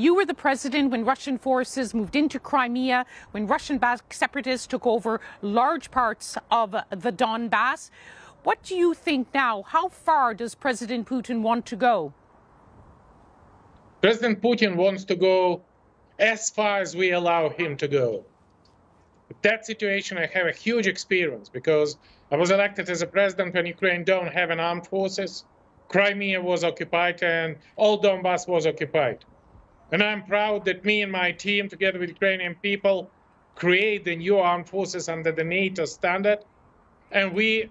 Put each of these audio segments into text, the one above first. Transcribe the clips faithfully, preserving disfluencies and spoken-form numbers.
You were the president when Russian forces moved into Crimea, when Russian-backed separatists took over large parts of the Donbass. What do you think now? How far does President Putin want to go? President Putin wants to go as far as we allow him to go. With that situation, I have a huge experience because I was elected as a president when Ukraine don't have an armed forces. Crimea was occupied and all Donbass was occupied. And I'm proud that me and my team, together with Ukrainian people, create the new armed forces under the NATO standard. And we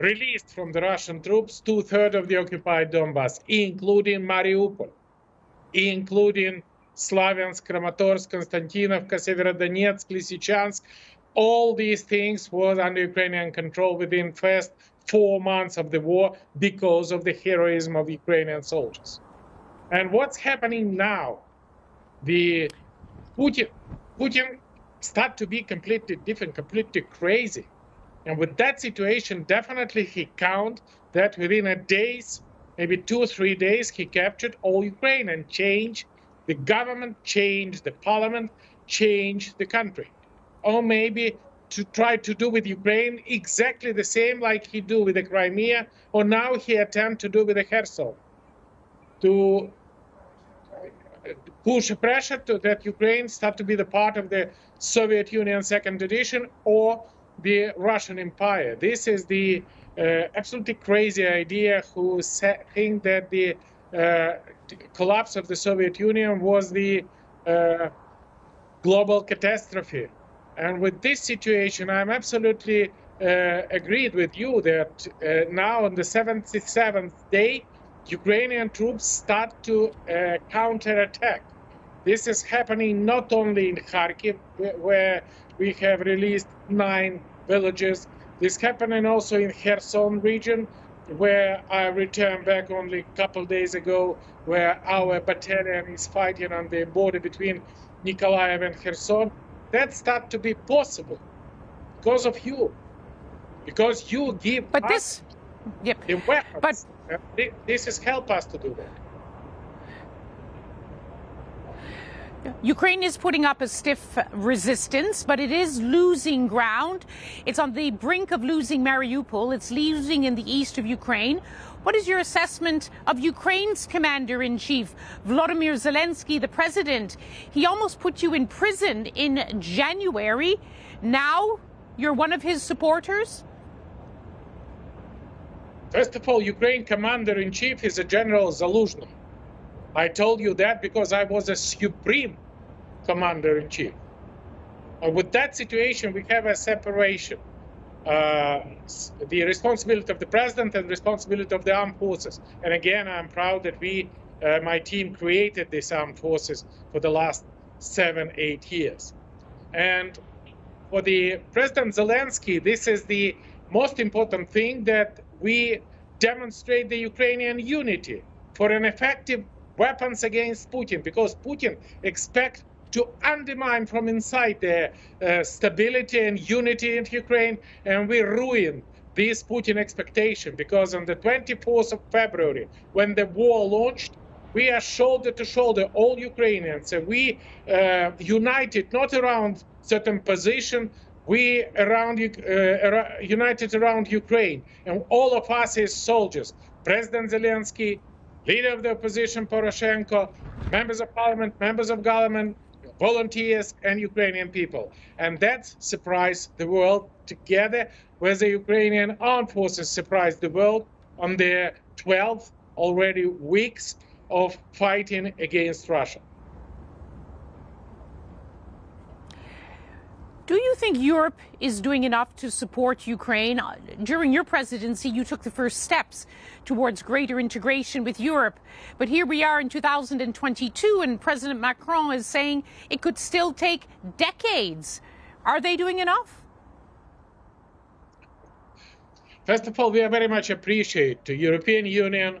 released from the Russian troops two-thirds of the occupied Donbass, including Mariupol, including Slaviansk, Kramatorsk, Konstantinov, Kosevra, Donetsk, Lysichansk. All these things were under Ukrainian control within first four months of the war because of the heroism of Ukrainian soldiers. And what's happening now? The Putin, Putin start to be completely different, completely crazy. And with that situation, definitely he count that within a days, maybe two or three days, he captured all Ukraine and changed the government, changed the parliament, changed the country. Or maybe to try to do with Ukraine exactly the same like he do with the Crimea, or now he attempt to do with the Kherson, to push pressure to that Ukraine start to be the part of the Soviet Union second edition or the Russian Empire. This is the uh, absolutely crazy idea who think that the uh, collapse of the Soviet Union was the uh, global catastrophe. And with this situation, I'm absolutely uh, agreed with you that uh, now on the seventy-seventh day, Ukrainian troops start to uh, counterattack. This is happening not only in Kharkiv, where we have released nine villages. This is happening also in Kherson region, where I returned back only a couple days ago, where our battalion is fighting on the border between Nikolaev and Kherson. That starts to be possible because of you, because you give but us this, yep. the weapons. But And this has helped us to do that. Ukraine is putting up a stiff resistance, but it is losing ground. It's on the brink of losing Mariupol. It's losing in the east of Ukraine. What is your assessment of Ukraine's commander-in-chief, Vladimir Zelensky, the president? He almost put you in prison in January. Now you're one of his supporters? First of all, Ukraine commander-in-chief is a General Zaluzhny. I told you that because I was a supreme commander-in-chief. And with that situation, we have a separation. Uh, the responsibility of the president and the responsibility of the armed forces. And again, I'm proud that we, uh, my team, created these armed forces for the last seven, eight years. And for the President Zelensky, this is the most important thing, that we demonstrate the Ukrainian unity for an effective weapons against Putin, because Putin expects to undermine from inside the uh, stability and unity in Ukraine, and we ruin this Putin expectation, because on the twenty-fourth of February, when the war launched, we are shoulder to shoulder, all Ukrainians, and we uh, united not around certain position. We around, uh, united around Ukraine, and all of us is soldiers. President Zelensky, leader of the opposition Poroshenko, members of parliament, members of government, volunteers, and Ukrainian people. And that surprised the world together, where the Ukrainian armed forces surprised the world on their twelfth already weeks of fighting against Russia. Do you think Europe is doing enough to support Ukraine? During your presidency, you took the first steps towards greater integration with Europe. But here we are in two thousand twenty-two, and President Macron is saying it could still take decades. Are they doing enough? First of all, we are very much appreciate to the European Union,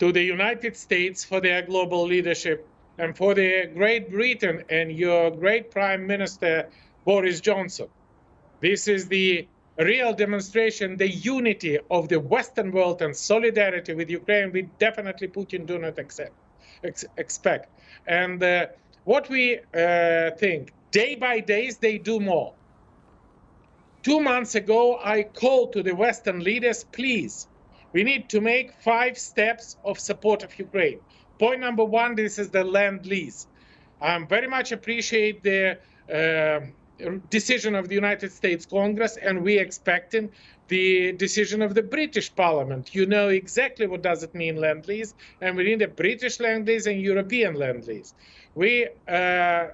to the United States for their global leadership, and for the Great Britain and your great Prime Minister, Boris Johnson. This is the real demonstration, the unity of the Western world and solidarity with Ukraine, we definitely Putin do not accept. ex expect. And uh, what we uh, think, day by day, they do more. Two months ago, I called to the Western leaders, please, we need to make five steps of support of Ukraine. Point number one, this is the land lease. I very much appreciate the uh, decision of the United States Congress, and we expecting the decision of the British Parliament. You know exactly what does it mean, land lease, and we need a British land lease and European land lease. We uh,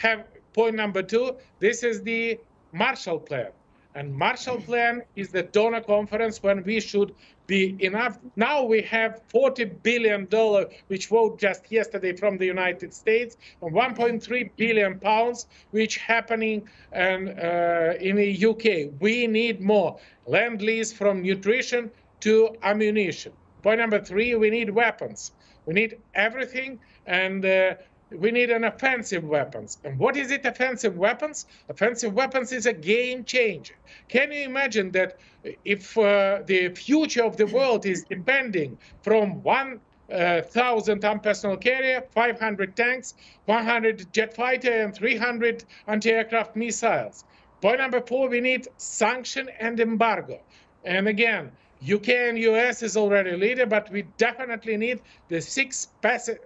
have point number two, this is the Marshall Plan. And Marshall Plan is the donor conference when we should be enough. Now we have forty billion dollars, which vote just yesterday from the United States, and one point three billion pounds, which happening and, uh, in the U K. We need more land lease from nutrition to ammunition. Point number three, we need weapons. We need everything, and uh, we need an offensive weapons. And what is it, offensive weapons? Offensive weapons is a game changer. Can you imagine that if uh, the future of the world is depending from one thousand uh, armed personnel carrier, five hundred tanks, one hundred jet fighter, and three hundred anti-aircraft missiles? Point number four, we need sanction and embargo. And again, U K and U S is already a leader, but we definitely need the six passive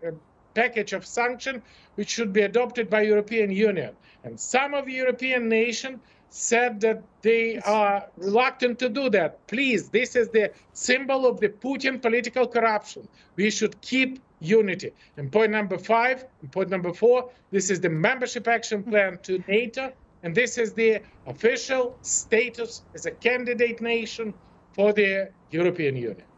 package of sanction, which should be adopted by European Union. And some of the European nations said that they are reluctant to do that. Please, this is the symbol of the Putin political corruption. We should keep unity. And point number five, and point number four, this is the membership action plan to NATO, and this is the official status as a candidate nation for the European Union.